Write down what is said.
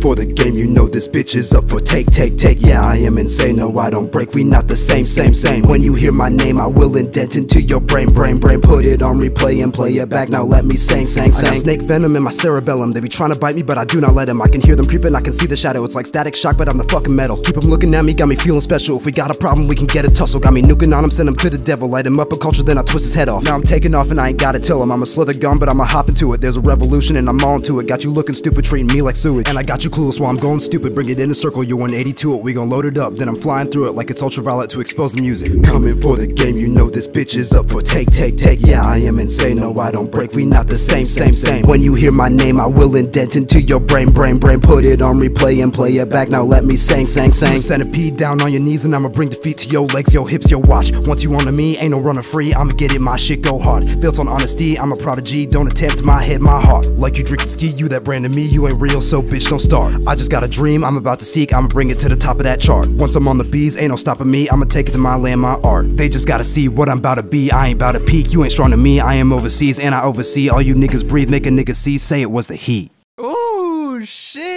for the game, you know this bitch is up for take, take, take. Yeah, I am insane, no I don't break, we not the same, same, same. When you hear my name, I will indent into your brain, brain, brain. Put it on replay and play it back, now let me sing, sing, sing. I got snake venom in my cerebellum, they be trying to bite me but I do not let them. I can hear them creeping, I can see the shadow, it's like Static Shock but I'm the fucking metal. Keep them looking at me, got me feeling special, if we got a problem we can get a tussle. Got me nuking on him, send him to the devil, light him up a culture then I twist his head off. Now I'm taking off and I ain't gotta tell him, I'ma slither gum but I'ma hop into it. There's a revolution and I'm all into it, got you looking stupid, treating me like sewage. And I got you clueless while I'm going stupid, bring it in a circle, you 180 to it, we gon' load it up. Then I'm flying through it like it's ultraviolet to expose the music. Coming for the game, you know this bitch is up for take, take, take. Yeah, I am insane, no I don't break, we not the same, same, same. When you hear my name, I will indent into your brain, brain, brain. Put it on replay and play it back, now let me sing, sing, sing. Centipede down on your knees and I'ma bring defeat to your legs, your hips, your watch. Once you onto me, ain't no running free, I'ma get it, my shit go hard. Built on honesty, I'm a prodigy, don't attempt my head, my heart. Like you drinking ski, you that brand of me, you ain't real, so bitch don't start. I just got a dream, I'm about to seek, I'ma bring it to the top of that chart. Once I'm on the bees, ain't no stopping me, I'ma take it to my land, my art. They just gotta see what I'm about to be, I ain't about to peak, you ain't strong to me, I am overseas and I oversee. All you niggas breathe, make a nigga see, say it was the heat. Ooh, shit.